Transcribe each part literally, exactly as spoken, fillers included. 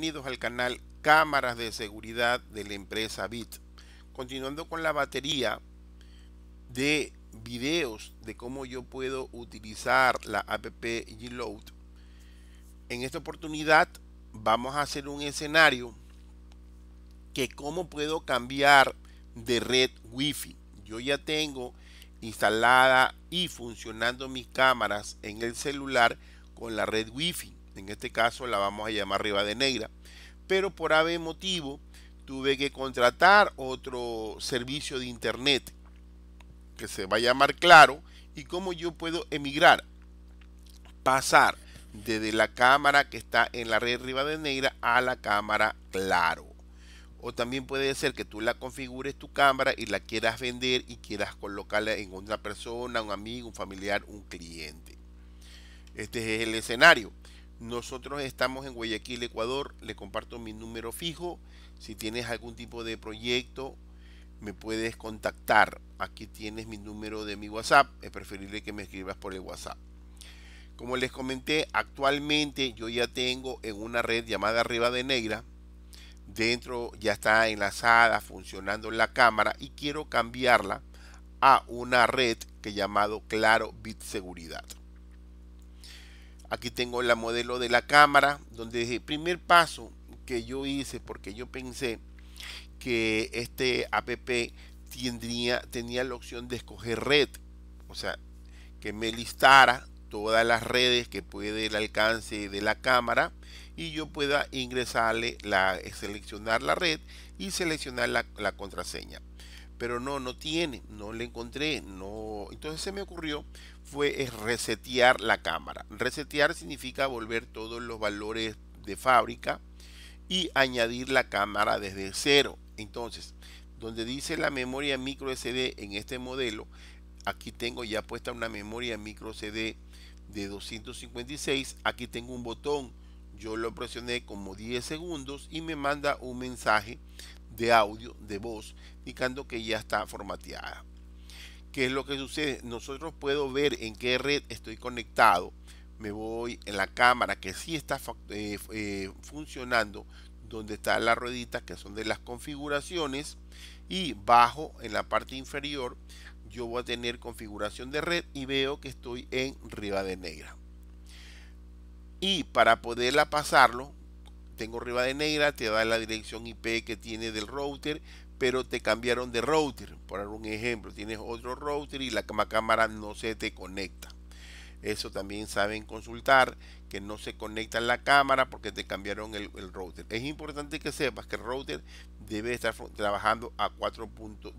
Bienvenidos al canal Cámaras de Seguridad de la empresa Bit. Continuando con la batería de videos de cómo yo puedo utilizar la app YI iot. En esta oportunidad vamos a hacer un escenario que cómo puedo cambiar de red wifi. Yo ya tengo instalada y funcionando mis cámaras en el celular con la red wifi. En este caso la vamos a llamar Rivadeneira, pero por algún motivo tuve que contratar otro servicio de internet que se va a llamar Claro. Y cómo yo puedo emigrar, pasar desde la cámara que está en la red Rivadeneira a la cámara Claro. O también puede ser que tú la configures tu cámara y la quieras vender y quieras colocarla en una persona, un amigo, un familiar, un cliente. Este es el escenario. Nosotros estamos en Guayaquil, Ecuador. Le comparto mi número fijo. Si tienes algún tipo de proyecto, me puedes contactar. Aquí tienes mi número de mi WhatsApp. Es preferible que me escribas por el WhatsApp. Como les comenté, actualmente yo ya tengo en una red llamada Rivadeneira. Dentro ya está enlazada, funcionando la cámara. Y quiero cambiarla a una red que he llamado Claro BitSeguridad. Aquí tengo la modelo de la cámara, donde el primer paso que yo hice, porque yo pensé que este app tendría, tenía la opción de escoger red, o sea, que me listara todas las redes que puede el alcance de la cámara y yo pueda ingresarle, la, seleccionar la red y seleccionar la, la contraseña. Pero no, no tiene, no le encontré, no. Entonces se me ocurrió fue resetear la cámara. Resetear significa volver todos los valores de fábrica y añadir la cámara desde cero. Entonces, donde dice la memoria micro S D en este modelo, aquí tengo ya puesta una memoria micro S D de doscientos cincuenta y seis. Aquí tengo un botón, yo lo presioné como diez segundos y me manda un mensaje de audio, de voz, indicando que ya está formateada. ¿Qué es lo que sucede? Nosotros puedo ver en qué red estoy conectado. Me voy en la cámara que sí está eh, eh, funcionando, donde están las rueditas que son de las configuraciones, y bajo en la parte inferior yo voy a tener configuración de red y veo que estoy en Rivadeneira. Y para poderla pasarlo, tengo Rivadeneira, te da la dirección I P que tiene del router, pero te cambiaron de router. Por algún ejemplo, tienes otro router y la cámara no se te conecta. Eso también saben consultar, que no se conecta la cámara porque te cambiaron el, el router. Es importante que sepas que el router debe estar trabajando a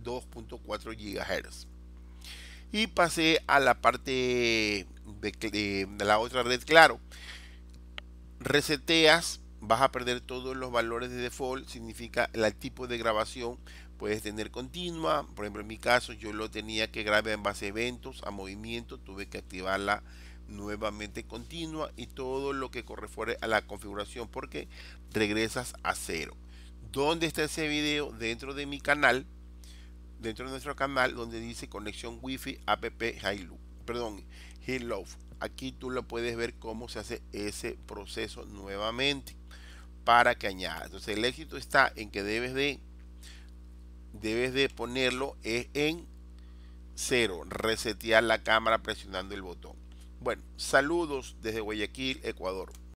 dos punto cuatro gigahercios. Y pasé a la parte de, de, de la otra red, Claro. Reseteas. Vas a perder todos los valores de default, significa el tipo de grabación puedes tener continua. Por ejemplo, en mi caso yo lo tenía que grabar en base a eventos, a movimiento, tuve que activarla nuevamente continua y todo lo que corresponde a la configuración, porque regresas a cero. ¿Dónde está ese video? Dentro de mi canal, dentro de nuestro canal, donde dice conexión wifi app YI iot, perdón, YI iot. Aquí tú lo puedes ver cómo se hace ese proceso nuevamente para que añadas. Entonces el éxito está en que debes de debes de ponerlo en cero, resetear la cámara presionando el botón. Bueno, saludos desde Guayaquil, Ecuador.